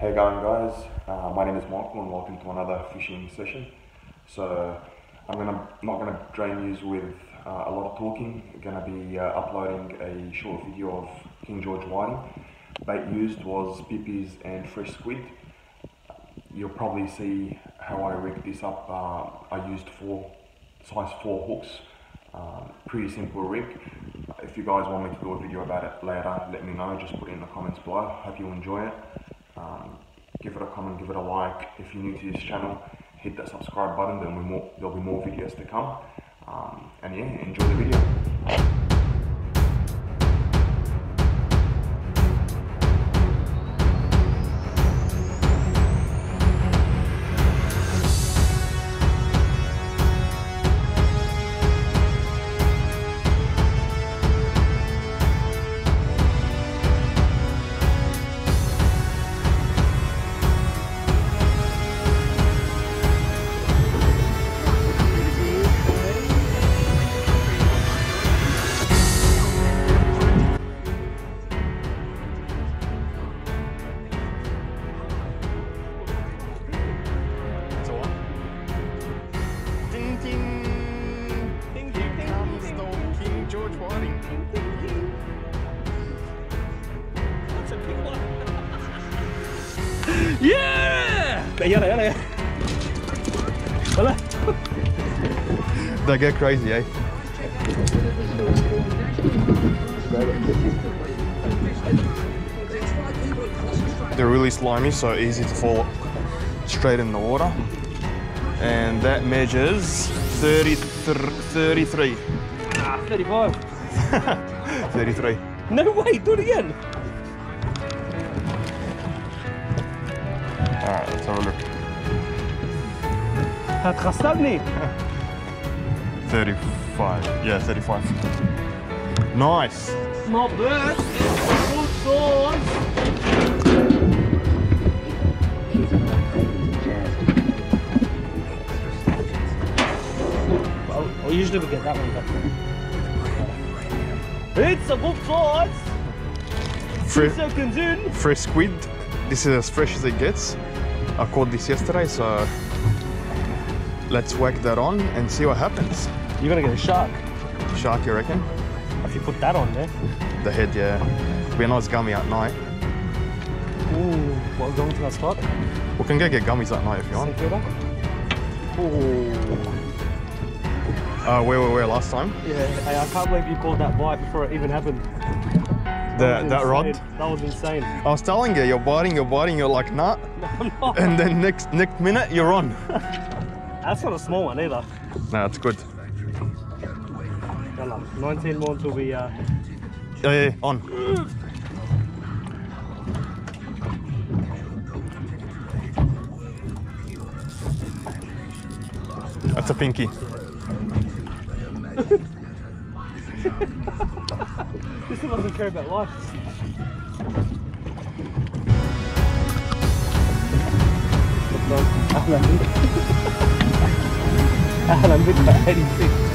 How you going, guys? My name is Michael and welcome to another fishing session. So I'm not going to drain you with a lot of talking. I'm going to be uploading a short video of King George Whiting. Bait used was pipis and fresh squid. You'll probably see how I rigged this up. I used size 4 hooks. Pretty simple rig. If you guys want me to do a video about it later, let me know, just put it in the comments below. Hope you enjoy it. Give it a comment, give it a like. If you're new to this channel, hit that subscribe button, then there'll be more videos to come. And yeah, enjoy the video. Yeah! Yeah! They get crazy, eh? They're really slimy, so easy to fall straight in the water. And that measures 33. Ah, 35. 33. No way, do it again. Alright, let's have a look. 35. Yeah, 35. Nice. Not bad. Good size. I usually we get that one back there. It's a good size. 2 seconds in. Fresh squid. This is as fresh as it gets. I caught this yesterday, so let's whack that on and see what happens. You're gonna get a shark. Shark, you reckon? If you put that on there. The head, yeah. We're not gummy at night. Ooh, what, going to that spot? We can go get gummies at night if you want. Ooh. Where were we last time? Yeah, I can't believe you called that bite before it even happened. That rod? That was insane. I was telling you, you're biting, you're like, nah. No. And then next minute, you're on. That's not a small one either. No, that's good. 19 more until we... Yeah, on. That's a pinky. This one doesn't care about life. Alan with that 86.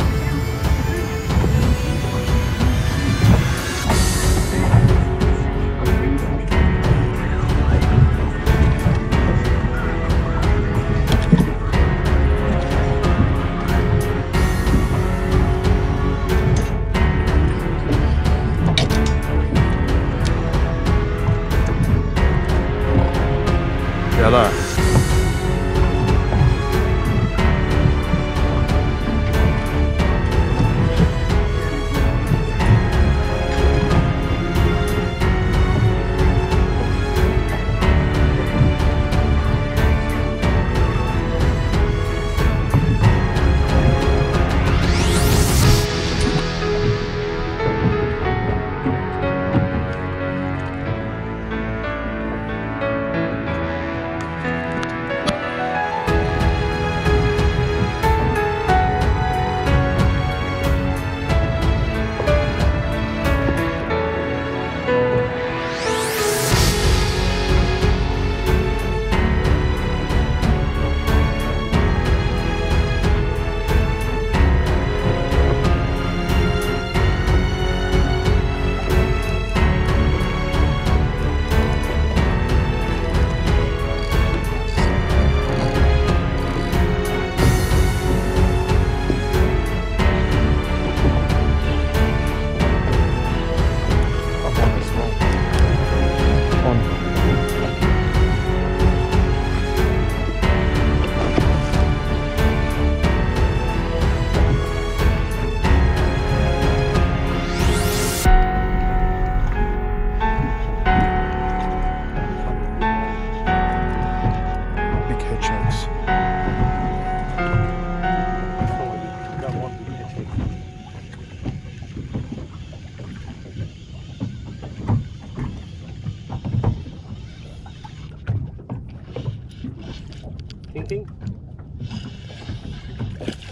thing?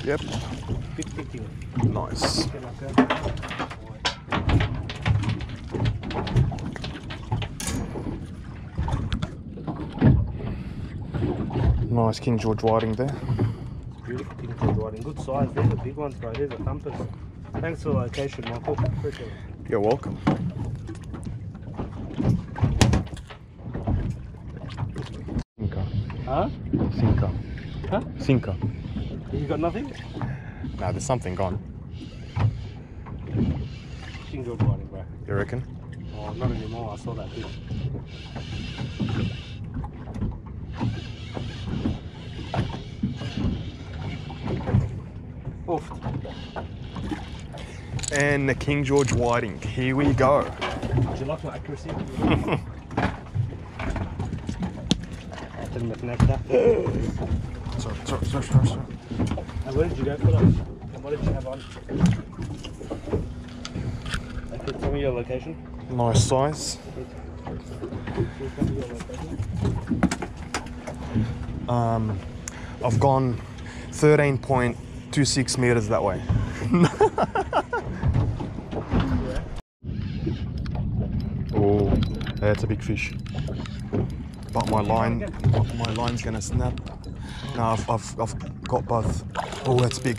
Yep. Big thing. Nice. Nice King George Whiting there. Beautiful King George Whiting. Good size. They're the big ones, bro. They're the thumpers. Thanks for the location, Michael. Appreciate it. You're welcome. Huh? Sinker. Huh? Sinker. You got nothing? No, there's something gone. King George Whiting, bro. You reckon? Oh, not anymore. I saw that bit. Oof. And the King George Whiting. Here we go. Would you like my accuracy? Sorry. And where did you go for that? And what did you have on? Okay, tell me your location. Nice size. I've gone 13.26 meters that way. Oh, that's a big fish. But my line's gonna snap. No, I've got both. Oh, that's big.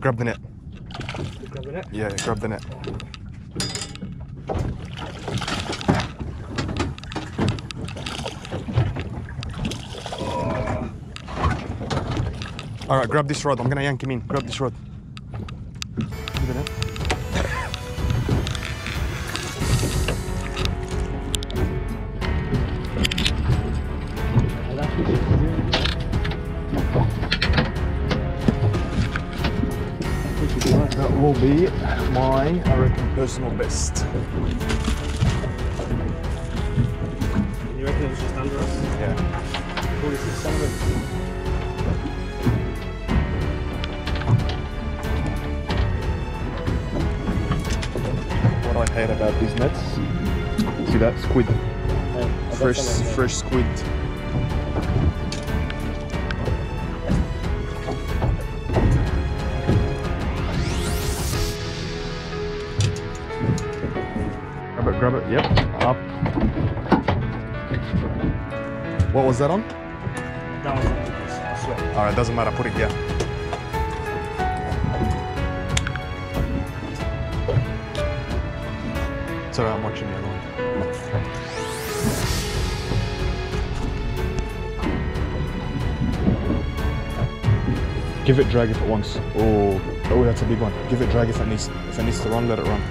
Grab the net. Grab the net? Yeah, grab the net. Oh. All right, grab this rod. I'm gonna yank him in. Grab this rod. Grab the net. That will be my, I reckon, personal best. You reckon it was just under us? Yeah. 4600. What I hate about these nets, see that squid? Yeah, fresh squid. Grab it, yep, up. What was that on? That was on the piece, I swear. Alright, doesn't matter, put it here. It's alright, I'm watching the other one. Give it drag if it wants. Oh, that's a big one. Give it drag if it needs. If it needs to run, let it run.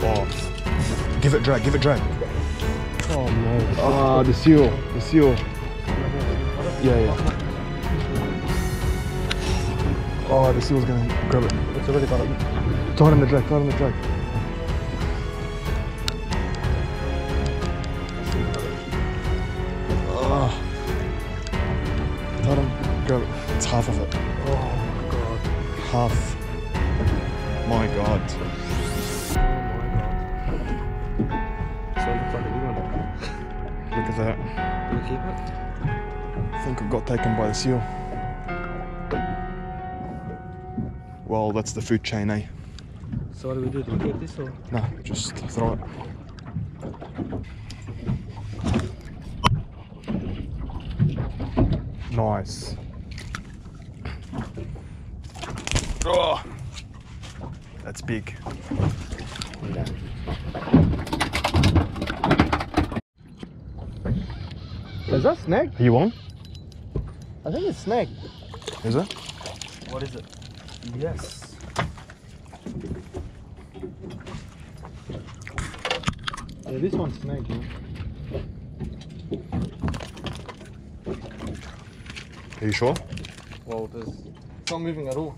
Oh. Give it drag, give it drag. Oh no. Ah, the seal. Yeah. Oh, the seal's gonna grab it. It's already got it. Tighten the drag. Oh. Tighten, grab it. It's half of it. Oh my god. Half. My god. Look at that. Can we keep it? I think it got taken by the seal. Well, that's the food chain, eh? So what do we do? Do we keep this or? No, just throw it. Nice. Oh, that's big. Yeah. Is that snag? Are you on? I think it's snag. Is it? What is it? Yes. Yeah, this one's snag. Are you sure? Well, it's not moving at all.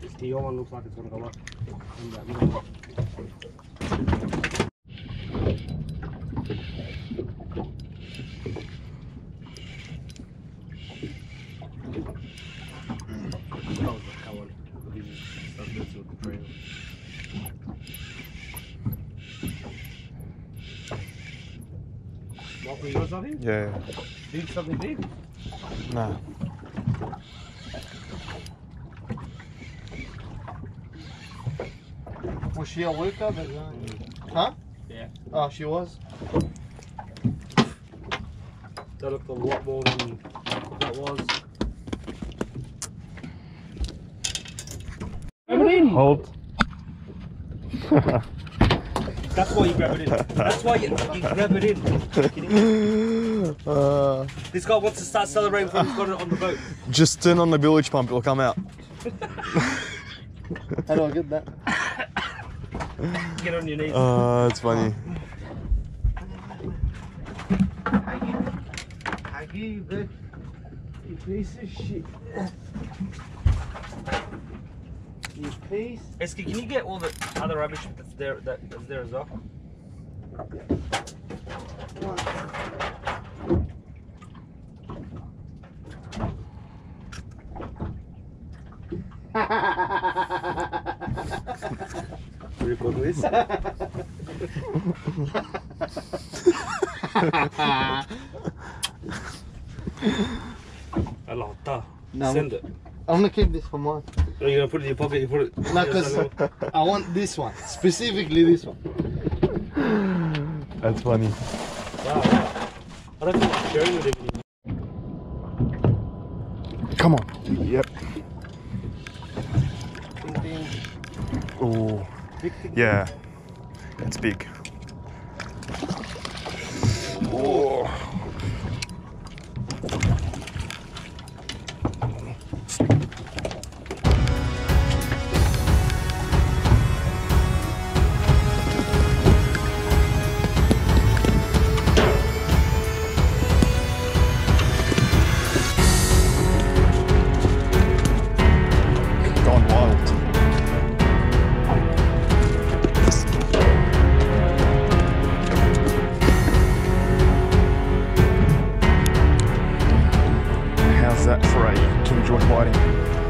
This DO one looks like it's gonna go up. You want something? Yeah. Do you something big? No. Was she a looker? Huh? Yeah. Oh, she was? That looked a lot more than that was. Grab it in! Hold. That's why you grab it in. That's why you grab it in. This guy wants to start celebrating before he's got it on the boat. Just turn on the bilge pump, it'll come out. How do I get that? Get on your knees. Oh, that's funny. I give you that, you piece of shit. You piece. Esky, can you get all the other rubbish that's there, that's there as well? Record this. No, send it. I'm gonna keep this for mine. Are you gonna put it in your pocket? You put it. No, because I want this one specifically. This one. That's funny. Wow. I don't think I'm sharing with everything. Come on. Yep. Oh. Yeah, it's big. Oh. How's that for a King George Whiting?